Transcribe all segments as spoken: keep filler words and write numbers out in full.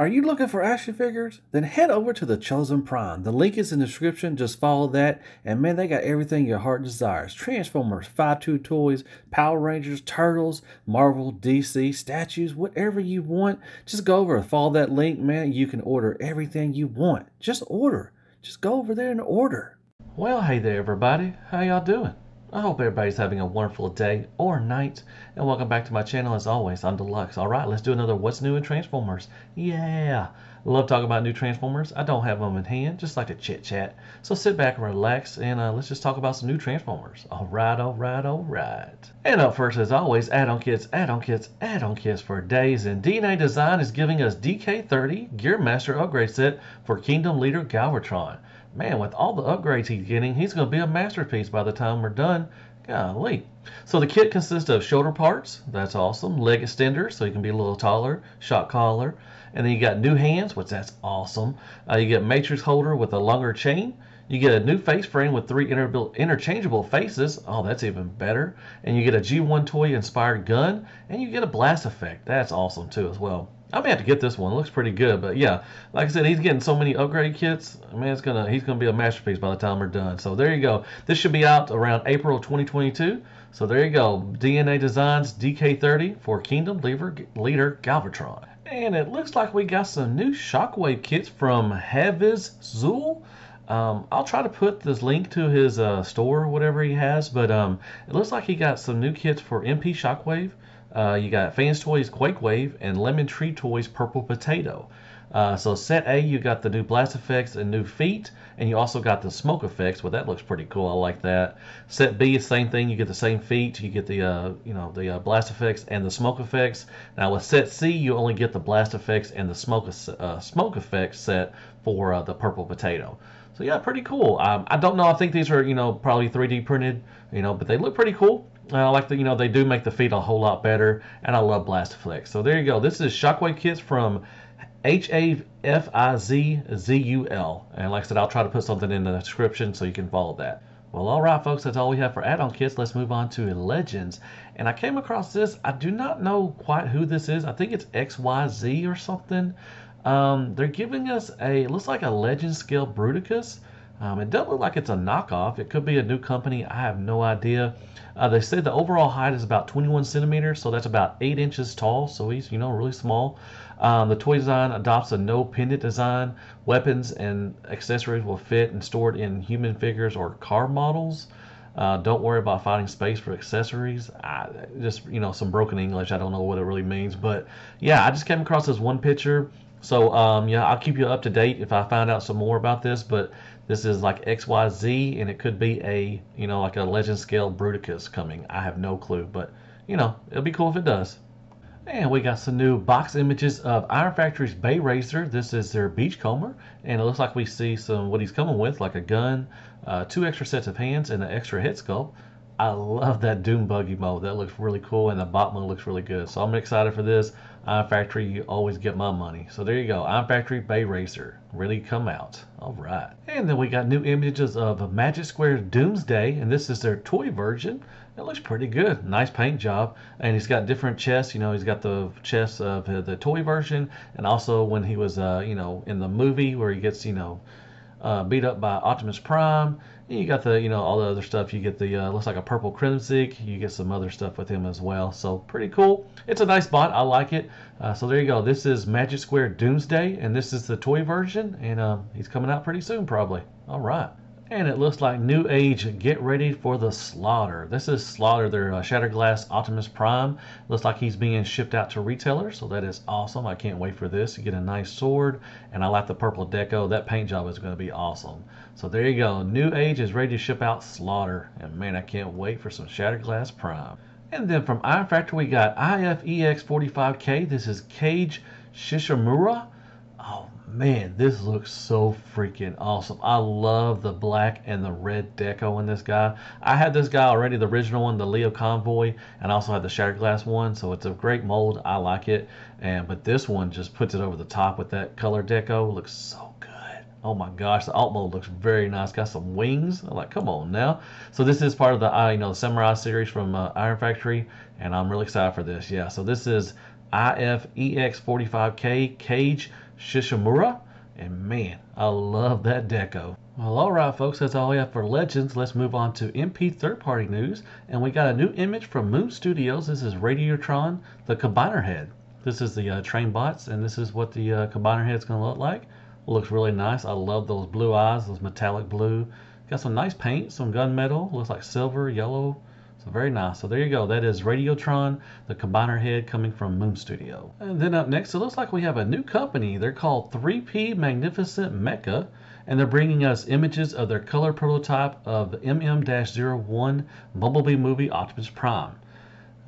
Are you looking for action figures? Then head over to The Chosen Prime. The link is in the description. Just follow that. And man, they got everything your heart desires. Transformers, five two toys, Power Rangers, Turtles, Marvel, D C, statues, whatever you want. Just go over and follow that link, man. You can order everything you want. Just order. Just go over there and order. Well, hey there, everybody. How y'all doing? I hope everybody's having a wonderful day or night, and welcome back to my channel. As always, I'm Deluxe. Alright, let's do another What's New in Transformers. Yeah! Love talking about new Transformers. I don't have them in hand, just like to chit-chat. So sit back and relax, and uh, let's just talk about some new Transformers. Alright, alright, alright. And up first, as always, add-on kits, add-on kits, add-on kits for days, and D N A Design is giving us D K thirty Gear Master Upgrade Set for Kingdom Leader Galvatron. Man, with all the upgrades he's getting, he's going to be a masterpiece by the time we're done. Golly. So the kit consists of shoulder parts. That's awesome. Leg extender, so he can be a little taller. Shock collar. And then you got new hands, which that's awesome. Uh, you get matrix holder with a longer chain. You get a new face frame with three inter interchangeable faces. Oh, that's even better. And you get a G one toy inspired gun. And you get a blast effect. That's awesome, too, as well. I may have to get this one. It looks pretty good, but yeah, like I said, he's getting so many upgrade kits. Man, it's gonna he's gonna be a masterpiece by the time we're done. So there you go. This should be out around April twenty twenty-two. So there you go. D N A Designs D K thirty for Kingdom Leader, Leader Galvatron. And it looks like we got some new Shockwave kits from HavizZul. Um, I'll try to put this link to his uh, store, whatever he has. But um, it looks like he got some new kits for M P Shockwave. Uh, you got Fans Toys Quake Wave and Lemon Tree Toys Purple Potato. Uh, so set A, you got the new blast effects and new feet, and you also got the smoke effects. Well, that looks pretty cool. I like that. Set B, same thing. You get the same feet. You get the uh, you know the uh, blast effects and the smoke effects. Now with set C, you only get the blast effects and the smoke uh, smoke effects set for uh, the Purple Potato. So yeah, pretty cool. Um, I don't know. I think these are you know probably three D printed, you know, but they look pretty cool. I uh, like the, you know, they do make the feet a whole lot better, and I love Blast Effects. So there you go. This is Shockwave Kits from H A V I Z Z U L. And like I said, I'll try to put something in the description so you can follow that. Well, all right, folks, that's all we have for add-on kits. Let's move on to Legends. And I came across this. I do not know quite who this is. I think it's X Y Z or something. Um, they're giving us a, it looks like a Legend Scale Bruticus. Um, it doesn't look like it's a knockoff. It could be a new company. I have no idea. Uh, they said the overall height is about twenty-one centimeters, so that's about eight inches tall. So he's, you know, really small. Um, the toy design adopts a no pendant design. Weapons and accessories will fit and stored in human figures or car models. Uh, don't worry about finding space for accessories. I, just, you know, some broken English. I don't know what it really means. But, yeah, I just came across this one picture. So, um, yeah, I'll keep you up to date if I find out some more about this. But this is like X Y Z, and it could be a, you know, like a Legend Scale Bruticus coming. I have no clue, but, you know, it'll be cool if it does. And we got some new box images of Iron Factory's Bay Racer. This is their Beachcomber, and it looks like we see some what he's coming with, like a gun, uh, two extra sets of hands, and an extra head sculpt. I love that Doom Bug emote. That looks really cool, and the Botman looks really good. So I'm excited for this. Iron Factory, you always get my money. So there you go. Iron Factory Bay Racer. Really come out. All right. And then we got new images of Magic Square Doomsday. And this is their toy version. It looks pretty good. Nice paint job. And he's got different chests. You know, he's got the chests of the toy version. And also when he was, uh, you know, in the movie where he gets, you know, uh, beat up by Optimus Prime. And you got the, you know, all the other stuff. You get the, uh, looks like a purple Crimson. You get some other stuff with him as well. So pretty cool. It's a nice bot. I like it. Uh, so there you go. This is Magic Square Doomsday, and this is the toy version. And um, he's coming out pretty soon, probably. All right. And it looks like New Age, get ready for the slaughter. This is Slaughter, their uh, Shatterglass Optimus Prime. Looks like he's being shipped out to retailers, so that is awesome. I can't wait for this. You get a nice sword, and I like the purple deco. That paint job is going to be awesome. So there you go. New Age is ready to ship out Slaughter, and man, I can't wait for some Shatterglass Prime. And then from Iron Factory, we got I F E X forty-five K. This is Cage Shishimura. Oh, man, this looks so freaking awesome. I love the black and the red deco in this guy. I had this guy already, the original one, the Leo Convoy, and I also had the Shatterglass one, so it's a great mold. I like it. And but this one just puts it over the top with that color deco. It looks so good. Oh my gosh, the alt mold looks very nice. Got some wings. I'm like, come on now. So this is part of the, you know, Samurai series from uh, Iron Factory, and I'm really excited for this. Yeah, so this is I F E X forty-five K Cage Shishimura. And man, I love that deco. Well, alright folks, that's all we have for Legends. Let's move on to M P third-party news. And we got a new image from Moon Studios. This is Radiotron, the combiner head. This is the uh, train bots, and this is what the uh, combiner head's going to look like. Looks really nice. I love those blue eyes, those metallic blue. Got some nice paint, some gunmetal. Looks like silver, yellow. So very nice. So there you go. That is Radiotron, the combiner head, coming from Moon Studio. And then up next, it looks like we have a new company. They're called three P Magnificent Mecha, and they're bringing us images of their color prototype of the M M zero one Bumblebee movie Optimus Prime.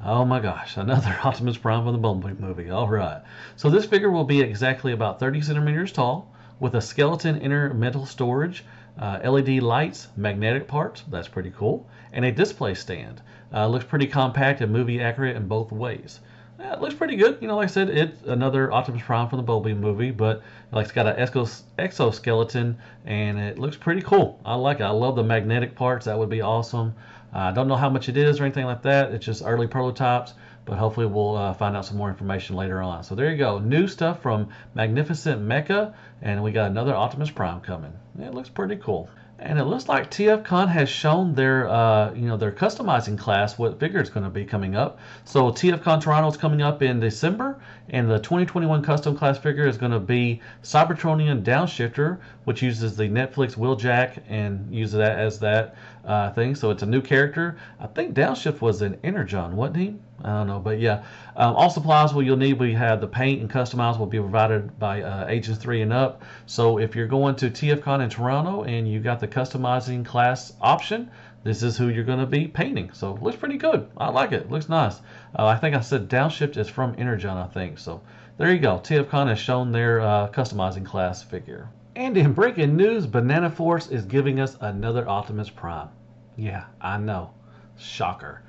Oh my gosh, another Optimus Prime from the Bumblebee movie. All right. So this figure will be exactly about thirty centimeters tall, with a skeleton inner metal storage, Uh, L E D lights, magnetic parts, that's pretty cool, and a display stand. Uh, looks pretty compact and movie accurate in both ways. Uh, it looks pretty good. You know, like I said, it's another Optimus Prime from the Bumblebee movie, but like, it's got an exos exoskeleton, and it looks pretty cool. I like it. I love the magnetic parts. That would be awesome. I uh, don't know how much it is or anything like that. It's just early prototypes, but hopefully we'll uh, find out some more information later on. So there you go. New stuff from Magnificent Mecha, and we got another Optimus Prime coming. It looks pretty cool. And it looks like TFCon has shown their, uh, you know, their customizing class, what figure it's going to be coming up. So TFCon Toronto is coming up in December, and the twenty twenty-one custom class figure is going to be Cybertronian Downshifter, which uses the Netflix Wheeljack and uses that as that uh, thing. So it's a new character. I think Downshift was an Energon, wasn't he? I don't know, but yeah. Um, all supplies will you'll need. We have the paint and customize will be provided by uh, Agents three and up. So if you're going to TFCon in Toronto and you got the customizing class option, this is who you're going to be painting. So it looks pretty good. I like it. It looks nice. Uh, I think I said Downshift is from Energon, I think. So there you go. TFCon has shown their uh, customizing class figure. And in breaking news, Banana Force is giving us another Optimus Prime. Yeah, I know. Shocker.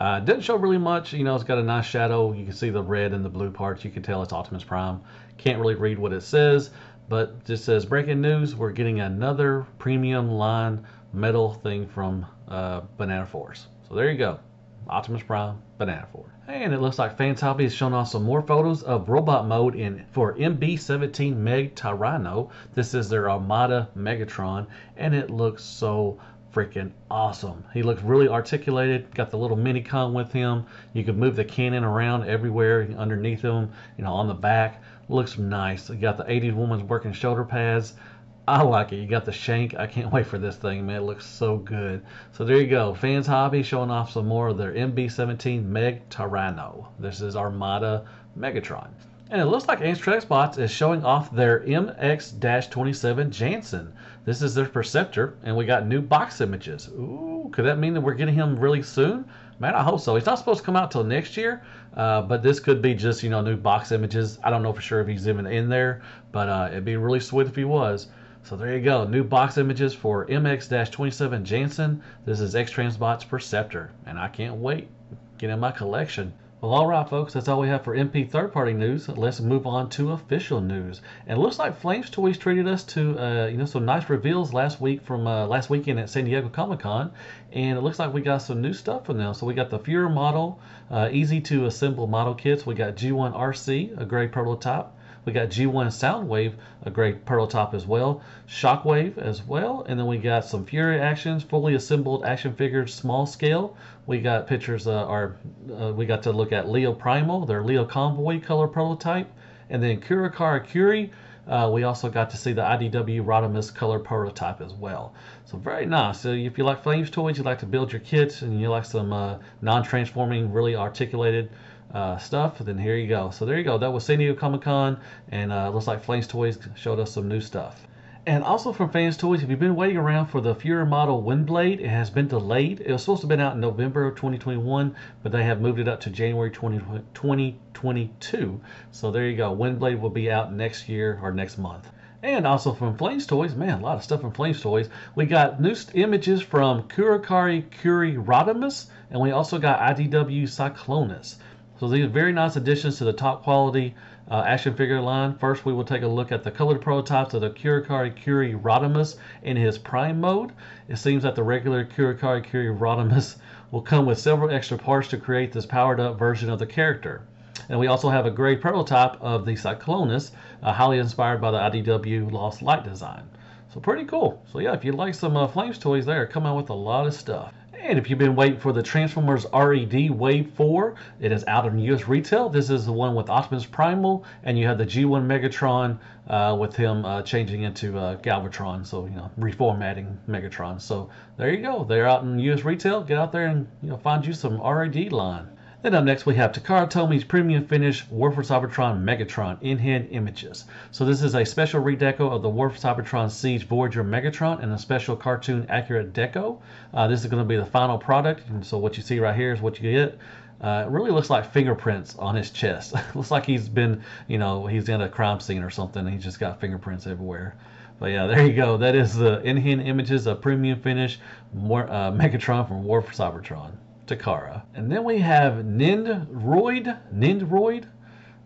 Uh, didn't show really much. You know, it's got a nice shadow. You can see the red and the blue parts. You can tell it's Optimus Prime. Can't really read what it says, but just says breaking news. We're getting another premium line metal thing from uh, Banana Force. So there you go. Optimus Prime, Banana Force. And it looks like Fans Toys has shown off some more photos of robot mode in for M B seventeen Meg Tyrano. This is their Armada Megatron, and it looks so freaking awesome. He looks really articulated. Got the little mini con with him. You can move the cannon around everywhere underneath him, you know, on the back. Looks nice. You got the eighties woman's working shoulder pads. I like it. You got the shank. I can't wait for this thing, man. It looks so good. So there you go. Fans Hobby showing off some more of their M B seventeen Meg Tyrano. This is Armada Megatron. And it looks like Anstrexbots is showing off their M X twenty-seven Janssen. This is their Perceptor, and we got new box images. Ooh, could that mean that we're getting him really soon? Man, I hope so. He's not supposed to come out till next year, uh, but this could be just, you know, new box images. I don't know for sure if he's even in there, but uh, it'd be really sweet if he was. So there you go. New box images for M X twenty-seven Janssen. This is Xtransbot's Perceptor, and I can't wait. Get in my collection. Well, all right, folks, that's all we have for M P third-party news. Let's move on to official news. And it looks like Flames Toys treated us to, uh, you know, some nice reveals last week from uh, last weekend at San Diego Comic-Con. And it looks like we got some new stuff from them. So we got the Fuhrer model, uh, easy-to-assemble model kits. We got G one R C, a great prototype. We got G one Soundwave, a great prototype as well. Shockwave as well. And then we got some Fury actions, fully assembled action figures, small scale. We got pictures, uh, our, uh, we got to look at Leo Primal, their Leo Convoy color prototype. And then Kurokarakuri. Uh, we also got to see the I D W Rodimus color prototype as well. So very nice. So if you like Flames Toys, you like to build your kits, and you like some uh, non-transforming, really articulated Uh, stuff, then here you go. So there you go. That was San Diego Comic-Con, and uh, looks like Flames Toys showed us some new stuff. And also from Fans Toys, if you've been waiting around for the Fuhrer model Windblade, it has been delayed. It was supposed to have been out in November of twenty twenty-one, but they have moved it up to January twenty twenty-two. So there you go. Windblade will be out next year or next month. And also from Flames Toys, man, a lot of stuff from Flames Toys. We got new images from Kurokarakuri Rodimus, and we also got I D W Cyclonus. So these are very nice additions to the top quality uh, action figure line. First, we will take a look at the colored prototypes of the Kurokarakuri Rodimus in his prime mode. It seems that the regular Kurokarakuri Rodimus will come with several extra parts to create this powered up version of the character. And we also have a gray prototype of the Cyclonus, uh, highly inspired by the I D W Lost Light design. So pretty cool. So yeah, if you like some uh, Flames toys, they are coming out with a lot of stuff. And if you've been waiting for the Transformers R E D Wave four, it is out in U S retail. This is the one with Optimus Primal, and you have the G one Megatron uh, with him uh, changing into uh, Galvatron, so, you know, reformatting Megatron. So there you go. They're out in U S retail. Get out there and, you know, find you some R E D line. Then up next we have Takara Tomi's Premium Finish War for Cybertron Megatron in-hand images. So this is a special redeco of the War for Cybertron Siege Voyager Megatron and a special cartoon accurate deco. Uh, this is going to be the final product, and so what you see right here is what you get. Uh, it really looks like fingerprints on his chest. Looks like he's been, you know, he's in a crime scene or something, and he's just got fingerprints everywhere. But yeah, there you go. That is the in-hand images of Premium Finish War, uh, Megatron from War for Cybertron. Takara. And then we have Nindroid, Nindroid,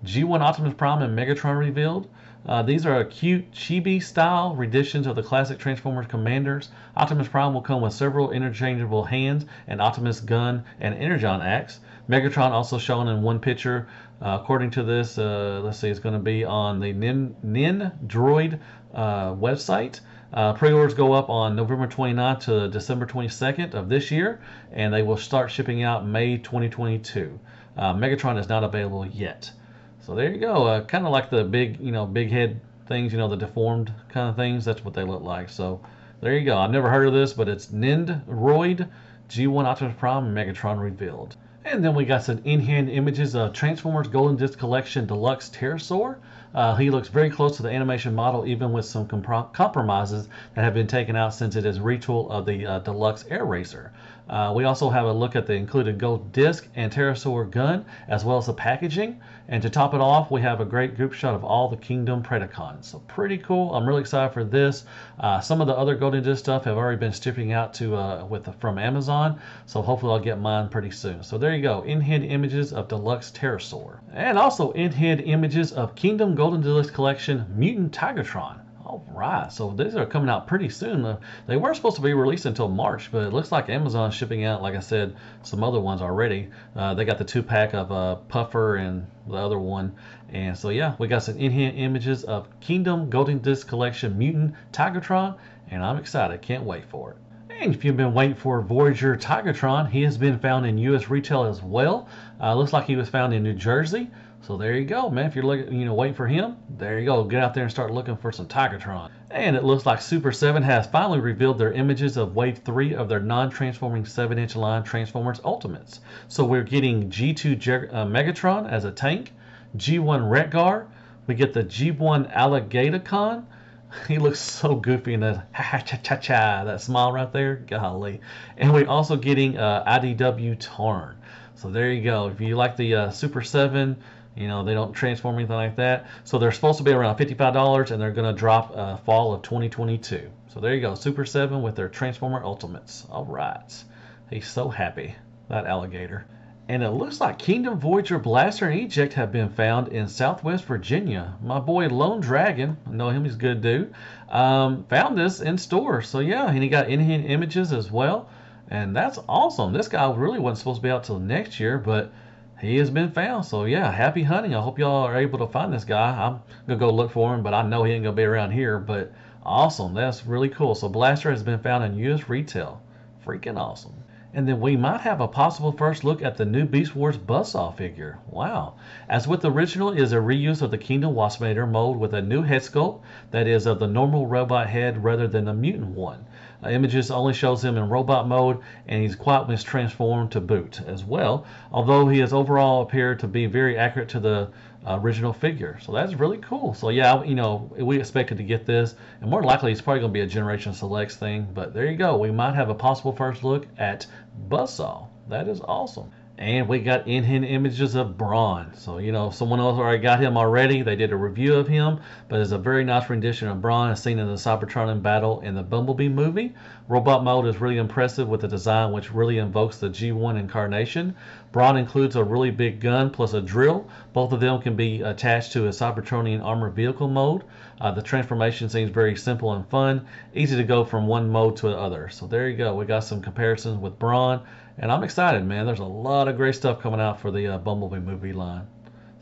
G one Optimus Prime and Megatron revealed. Uh, these are cute chibi style renditions of the classic Transformers commanders. Optimus Prime will come with several interchangeable hands, an Optimus gun, and Energon axe. Megatron also shown in one picture. Uh, according to this, uh, let's see, it's going to be on the Nin, Nindroid uh, website. Uh, pre-orders go up on November twenty-ninth to December twenty-second of this year, and they will start shipping out May twenty twenty-two. Uh, Megatron is not available yet. So there you go. Uh, kind of like the big, you know, big head things, you know, the deformed kind of things. That's what they look like. So there you go. I've never heard of this, but it's Nindroid G one Optimus Prime Megatron revealed. And then we got some in-hand images of Transformers Golden Disc Collection Deluxe Pterosaur. Uh, he looks very close to the animation model, even with some comp compromises that have been taken out since it is retool of the uh, Deluxe Air Racer. Uh, we also have a look at the included gold disc and pterosaur gun, as well as the packaging. And to top it off, we have a great group shot of all the Kingdom Predacons. So pretty cool. I'm really excited for this. Uh, some of the other Golden Disc stuff have already been shipping out to uh, with the, from Amazon, so hopefully I'll get mine pretty soon. So there you go. In-hand images of Deluxe Pterosaur. And also in-hand images of Kingdom Golden Deluxe Collection Mutant Tigertron. Alright, so these are coming out pretty soon. They weren't supposed to be released until March, but it looks like Amazon's shipping out, like I said, some other ones already. Uh, they got the two pack of uh, Puffer and the other one. And so yeah, we got some in-hand images of Kingdom Golden Disc Collection Mutant Tigertron, and I'm excited. Can't wait for it. And if you've been waiting for Voyager Tigertron, he has been found in U S retail as well. Uh, looks like he was found in New Jersey. So there you go, man. If you're looking, you know, waiting for him, there you go. Get out there and start looking for some Tigertron. And it looks like Super seven has finally revealed their images of Wave three of their non-transforming seven inch line Transformers Ultimates. So we're getting G two Jer uh, Megatron as a tank, G one Retgar. We get the G one Alligatorcon. He looks so goofy in that ha-ha-cha-cha-cha, that smile right there. Golly. And we're also getting uh, I D W Tarn. So there you go. If you like the uh, Super seven, you know, they don't transform anything like that. So they're supposed to be around fifty-five dollars, and they're going to drop uh, fall of twenty twenty-two. So there you go. Super seven with their Transformer Ultimates. All right. He's so happy, that alligator. And it looks like Kingdom Voyager Blaster and Eject have been found in Southwest Virginia. My boy Lone Dragon, I know him, he's a good dude, um, found this in store. So yeah, and he got in-hand images as well. And that's awesome. This guy really wasn't supposed to be out till next year, but he has been found. So yeah, happy hunting. I hope y'all are able to find this guy. I'm going to go look for him, but I know he ain't going to be around here. But awesome. That's really cool. So Blaster has been found in U S retail. Freaking awesome. And then we might have a possible first look at the new Beast Wars Buzzsaw figure. Wow. As with the original, it is a reuse of the Kingdom Waspinator mold with a new head sculpt that is of the normal robot head rather than the mutant one. Uh, images only shows him in robot mode, and he's quite mistransformed to boot as well, although he has overall appeared to be very accurate to the uh, original figure. So that's really cool. So yeah, you know, we expected to get this, and more likely it's probably going to be a Generation Selects thing, but there you go. We might have a possible first look at Buzzsaw. That is awesome. And we got in-hand images of Brawn. So, you know, someone else already got him already. They did a review of him, but it's a very nice rendition of Brawn as seen in the Cybertronian battle in the Bumblebee movie. Robot mode is really impressive with the design, which really invokes the G one incarnation. Brawn includes a really big gun plus a drill. Both of them can be attached to a Cybertronian armored vehicle mode. Uh, the transformation seems very simple and fun, easy to go from one mode to the other. So there you go. We got some comparisons with Brawn. And I'm excited, man. There's a lot of great stuff coming out for the uh, Bumblebee movie line.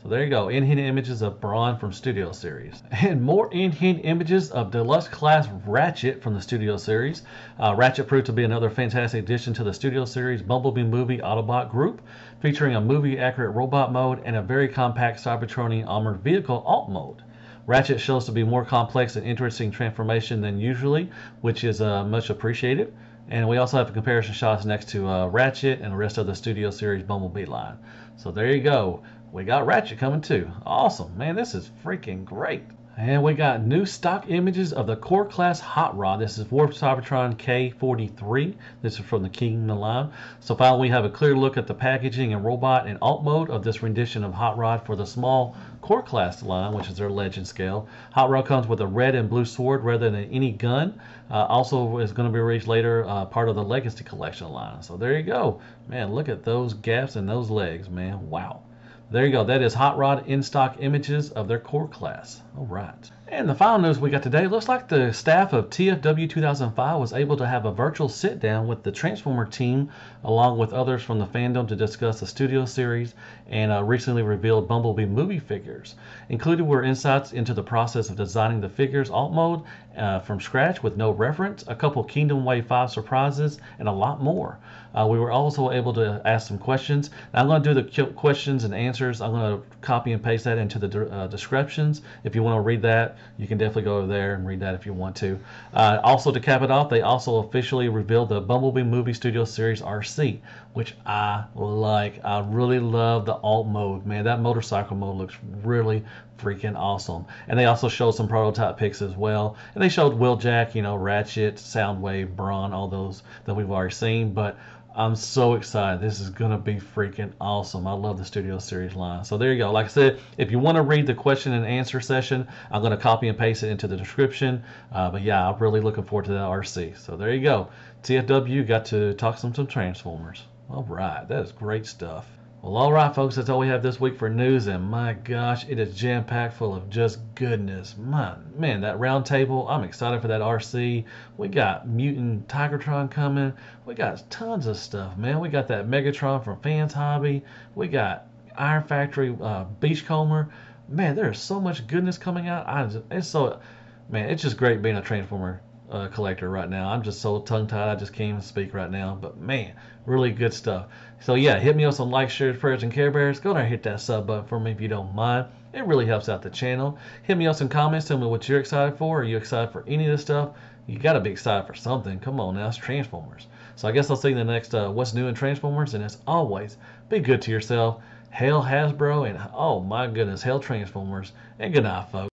So there you go, in-hand images of Brawn from Studio Series. And more in-hand images of Deluxe Class Ratchet from the Studio Series. Uh, Ratchet proved to be another fantastic addition to the Studio Series Bumblebee Movie Autobot group, featuring a movie-accurate robot mode and a very compact Cybertronian armored vehicle alt mode. Ratchet shows to be more complex and interesting transformation than usually, which is uh, much appreciated. And we also have a comparison shots next to uh, Ratchet and the rest of the Studio Series Bumblebee line. So there you go. We got Ratchet coming too. Awesome, man, this is freaking great. And we got new stock images of the Core Class Hot Rod. This is Warp Cybertron K forty-three. This is from the Kingdom line. So finally we have a clear look at the packaging and robot and alt mode of this rendition of Hot Rod for the small Core Class line, which is their legend scale. Hot Rod comes with a red and blue sword rather than any gun. Uh, also is going to be released later, uh, part of the Legacy Collection line. So there you go. Man, look at those gaps and those legs, man. Wow. There you go. That is Hot Rod in-stock images of their Core Class. All right. And the final news we got today, looks like the staff of T F W two thousand five was able to have a virtual sit-down with the Transformer team along with others from the fandom to discuss the Studio Series and uh, recently revealed Bumblebee movie figures. Included were insights into the process of designing the figures alt mode uh, from scratch with no reference, a couple Kingdom Wave five surprises, and a lot more. Uh, we were also able to ask some questions. Now I'm going to do the questions and answers. I'm going to copy and paste that into the de uh, descriptions. If you want to read that, you can definitely go over there and read that if you want to. Uh, also, to cap it off, they also officially revealed the Bumblebee Movie Studio Series R C, which I like. I really love the alt mode, man. That motorcycle mode looks really freaking awesome. And they also showed some prototype pics as well. And they showed Wheeljack, you know, Ratchet, Soundwave, Brawn, all those that we've already seen. But I'm so excited. This is going to be freaking awesome. I love the Studio Series line. So there you go. Like I said, if you want to read the question and answer session, I'm going to copy and paste it into the description. Uh, but yeah, I'm really looking forward to that R C. So there you go. T F W got to talk some, some Transformers. All right. That is great stuff. Well, all right, folks. That's all we have this week for news. And my gosh, it is jam-packed full of just goodness. My, man, that round table. I'm excited for that R C. We got Mutant Tigertron coming. We got tons of stuff, man. We got that Megatron from Fans Hobby. We got Iron Factory uh, Beachcomber. Man, there is so much goodness coming out. I just, it's so, man, it's just great being a Transformer Uh, collector right now. I'm just so tongue-tied I just can't even speak right now, but man, really good stuff. So yeah, hit me up some likes, shares, prayers, and care bears. Go there and hit that sub button for me if you don't mind. It really helps out the channel. Hit me up some comments, tell me what you're excited for. Are you excited for any of this stuff? You gotta be excited for something. Come on now, it's Transformers. So I guess I'll see you in the next uh, What's New in Transformers, and as always, be good to yourself. Hail Hasbro, and oh my goodness, hail Transformers, and good night, folks.